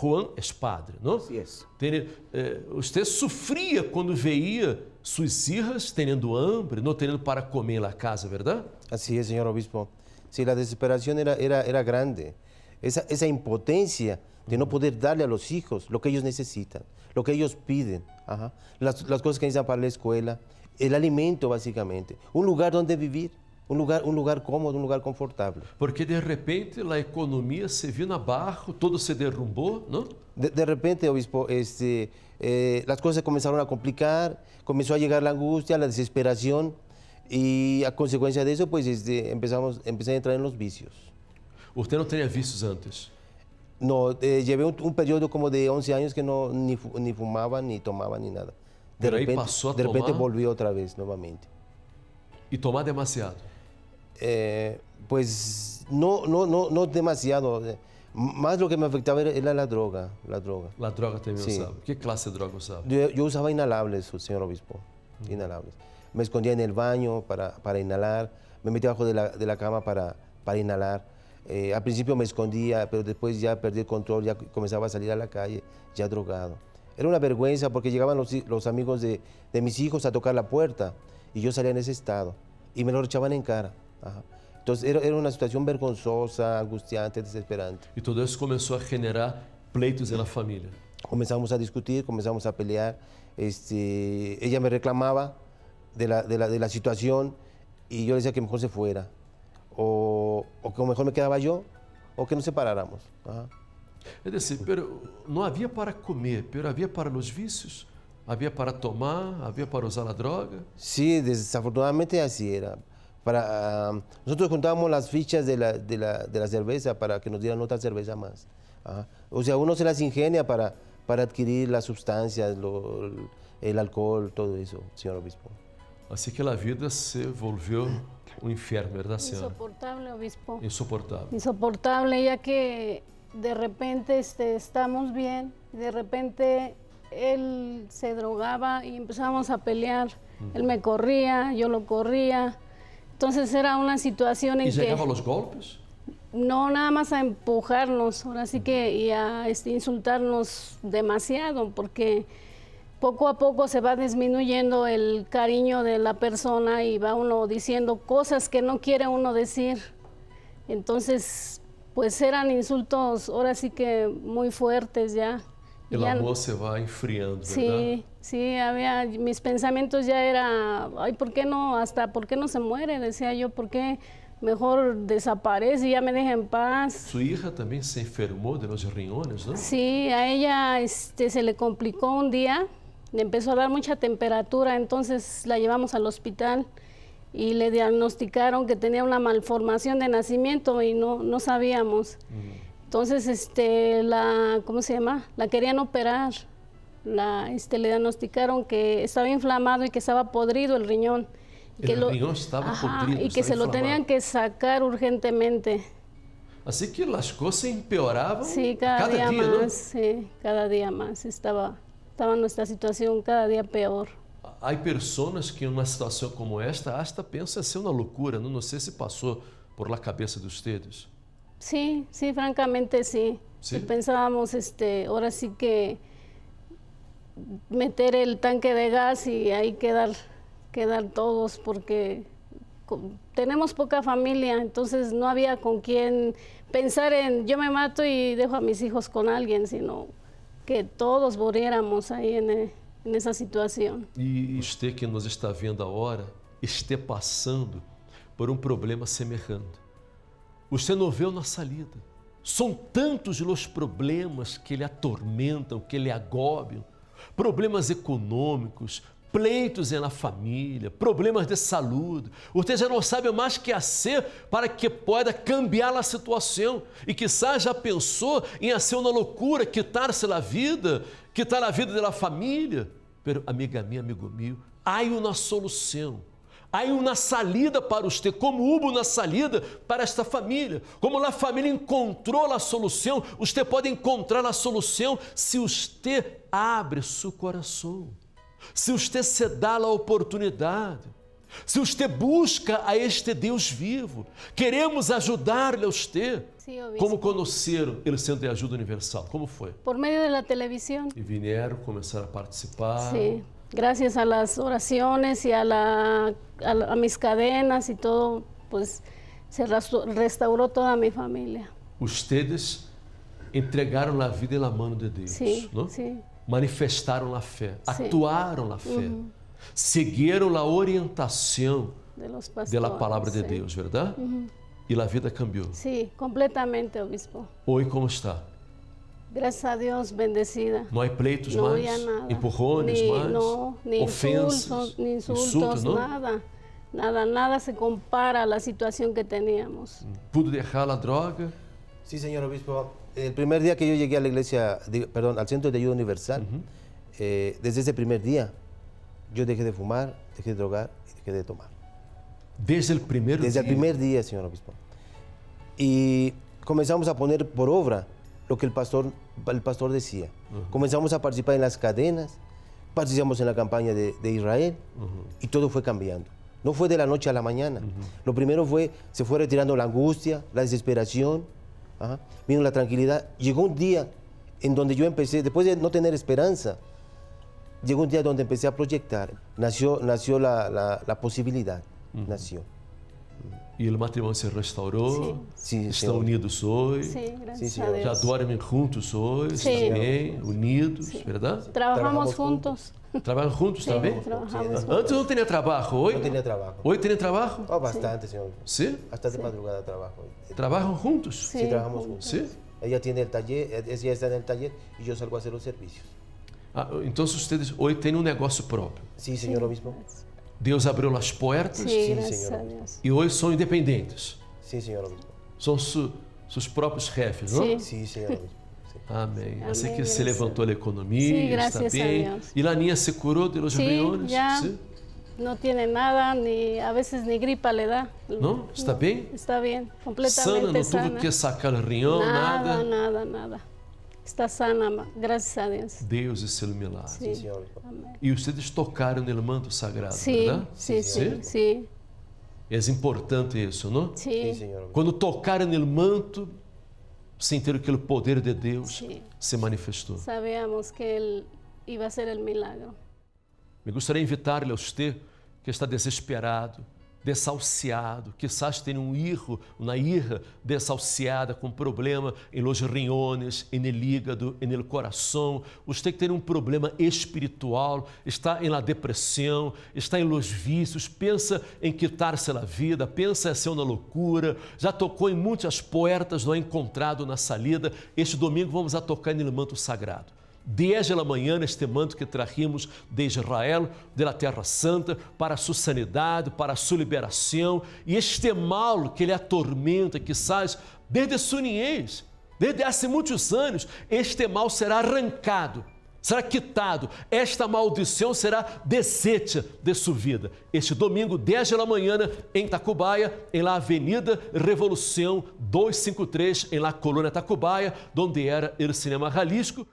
Juan é padre, não? Sim. Usted sofria quando veía suas hijas tendo hambre, não tendo para comer na casa, verdade? Assim é, senhor obispo. Sim, a desesperação era grande. Essa impotência de não poder dar a los filhos o que eles necessitam, o que eles pedem, as coisas que necessitam para a escola, o alimento, basicamente, lugar onde viver. Um lugar cômodo, lugar confortável. Porque de repente a economia se viu abaixo, tudo se derrumbou, não? De repente, obispo, as coisas começaram a complicar, começou a chegar a angústia, a desesperação, e a consequência disso, pois, comecei a entrar nos vícios. Você não tinha vícios antes? Não, llevei um período como de 11 anos que não nem fumava, nem tomava, nem nada. De repente, passou a tomar? De repente, voltei outra vez, novamente. E tomar demasiado? Pois não demasiado. Mas o que me afetava era a droga. A droga também usava? Que classe de droga usava? Eu usava inaláveis, senhor obispo. Inaláveis. Me escondia no banho para inalar. Me metia abaixo da cama para inalar. A princípio me escondia, mas depois já perdi o controle, já começava a sair à calle, já drogado. Era uma vergonha porque chegavam os amigos de meus filhos a tocar a porta. E eu saía nesse estado. E me lo rechazavam em cara. Então, era uma situação vergonhosa, angustiante, desesperante. E tudo isso começou a generar pleitos na família? Começamos a discutir, começamos a pelear. Ela me reclamava da situação e eu dizia que melhor se fuera. Ou que melhor me quedava eu, ou que nos separáramos. É dizer, não havia para comer, mas havia para os vícios? Havia para tomar, havia para usar a droga? Sim, desafortunadamente assim era. Nós contávamos as fichas da cerveja para que nos dieran outra cerveja a mais. Ou seja, um se las ingenia para adquirir as substâncias, o álcool, tudo isso, senhor obispo. Assim que a vida se volvió um inferno, verdade, senhora? Insoportável, obispo. Insoportável. Insoportável, já que de repente estamos bem, de repente... Él se drogaba y empezamos a pelear. Él me corría, yo lo corría. Entonces era una situación en que... ¿Y llegaba a los golpes? No, nada más a empujarnos, ahora sí que, y a insultarnos demasiado, porque poco a poco se va disminuyendo el cariño de la persona y va uno diciendo cosas que no quiere uno decir. Entonces, pues eran insultos, ahora sí que muy fuertes ya. O amor se vai enfriando, verdade? Sim, havia, meus pensamentos já era, ai, por que não se muere, decía eu, por que melhor desaparece e já me deixa em paz. Sua hija também se enfermou de los riñones, não? Sim, a ela se le complicou um dia, le empezó a dar muita temperatura, então la llevamos al hospital e le diagnosticaram que tinha uma malformação de nascimento e não sabíamos. Entonces, ¿cómo se llama? La querían operar. Le diagnosticaron que estaba inflamado y que estaba podrido el riñón. El riñón estaba podrido. Y que se lo tenían que sacar urgentemente. Así que las cosas empeoraban. Sí, cada día más. Sí, cada día más. Estaba nuestra situación cada día peor. Hay personas que en una situación como esta hasta piensan ser una locura. No sé si pasó por la cabeza de ustedes. Sí, francamente sí. ¿Sí? Pensábamos, ahora sí que meter el tanque de gas y ahí quedar todos, porque tenemos poca familia, entonces no había con quién pensar en yo me mato y dejo a mis hijos con alguien, sino que todos muriéramos ahí en esa situación. Y usted que nos está viendo ahora, esté pasando por un problema semejante. Você não vê na salida. São tantos os problemas que lhe atormentam, que lhe agobiam. Problemas econômicos, pleitos na família, problemas de saúde. Você já não sabe mais o que fazer para que possa cambiar a situação. E quizás já pensou em fazer uma loucura, quitar-se da vida, quitar a vida da família. Mas, amiga minha, amigo meu, há uma solução. Há uma salida para você, como houve uma salida para esta família. Como a família encontrou a solução, você pode encontrar a solução se você abre seu coração, se você se dá a oportunidade, Se usted busca a este Deus vivo, queremos ajudar-lhe a usted. Sí, como conheceram o Centro de Ajuda Universal? Como foi? Por meio da televisão. E vieram começar a participar. Sim, sí, graças às orações e a minhas cadenas e tudo, pues se restaurou toda a minha família. Ustedes entregaram a vida na mão de Deus, sí, não? Sí. Manifestaram a fé, sí, atuaram na fé. Seguiram a orientação da palavra de Deus, verdade? E a vida cambiou. Sim, completamente, obispo. Hoje como está? Graças a Deus, bendecida. Não há pleitos mais? Empurrões mais? Não, nem ofensas, insultos, nada. Nada, nada se compara à situação que tínhamos. Pude deixar a droga? Sim, senhor obispo. O primeiro dia que eu cheguei à igreja, perdão, ao Centro de Ajuda Universal, desde esse primeiro dia, eu deixei de fumar, deixei de drogar e deixei de tomar. Desde o primeiro dia? Desde o primeiro dia, senhor obispo. E começamos a pôr por obra o que o pastor dizia. Começamos a participar nas cadenas, participamos na campanha de Israel e tudo foi cambiando. Não foi da noite à manhã. O primeiro foi, se foi retirando a angústia, a desesperação, vindo a tranquilidade. Chegou dia em onde eu comecei, depois de não ter esperança, llegó un día donde empecé a proyectar. Nació la posibilidad. Nació. E o matrimônio se restaurou? Sim. Estão unidos hoje? Sim, graças a Deus. Já dormem juntos hoje? Sim. Também, unidos, verdade? Trabalhamos juntos. Trabalham juntos também? Antes não tinha trabalho, hoje? Não tinha trabalho. Hoje tem trabalho? Oh, bastante, senhor. Sim? Bastante madrugada trabalho. Trabalham juntos? Sim, trabalhamos juntos. Sim? Ela tem o taller, ela está no taller e eu salgo a fazer os serviços. Ah, então, vocês hoje têm negócio próprio. Sim, senhor obispo. Deus abriu as portas. Sim, senhor obispo. E hoje são independentes. Sim, senhor obispo. São seus próprios chefes, não? Sim, senhor obispo. Amém. Assim que se levantou a economia, está bem. E Laninha se curou de los riñones? Sim, não tem nada, nem a vezes nem gripa lhe dá. Não? Está bem? Está bem, completamente sana. Sana, não tudo que sacar o riñón, nada? Nada, nada. Está sana, graças a Deus. Deus é seu milagre. Sim. E vocês tocaram no manto sagrado, sim, verdade? Sim. É importante isso, não? Sim. Quando tocaram no manto, sentiram que o poder de Deus se manifestou. Sabíamos que ele ia ser o milagre. Me gostaria de invitar-lhe a você que está desesperado, desalciado, quizás tenha uma irra desalciada, com problema em los riñones, em el hígado, em el coração. Você que tem problema espiritual, está em la depressão, está em los vícios, pensa em quitar-se da vida, pensa em ser uma loucura, já tocou em muitas portas, não é encontrado na salida. Este domingo vamos a tocar no manto sagrado. 10 da manhã, este manto que trajimos de Israel, da Terra Santa, para sua sanidade, para sua liberação. E este mal que lhe atormenta, quizás, desde sua niñez, desde há muitos anos, este mal será arrancado, será quitado. Esta maldição será desfeita de sua vida. Este domingo, 10 da manhã, em Tacubaya, em la Avenida Revolução 253, em la Colônia Tacubaya, onde era o Cinema Jalisco.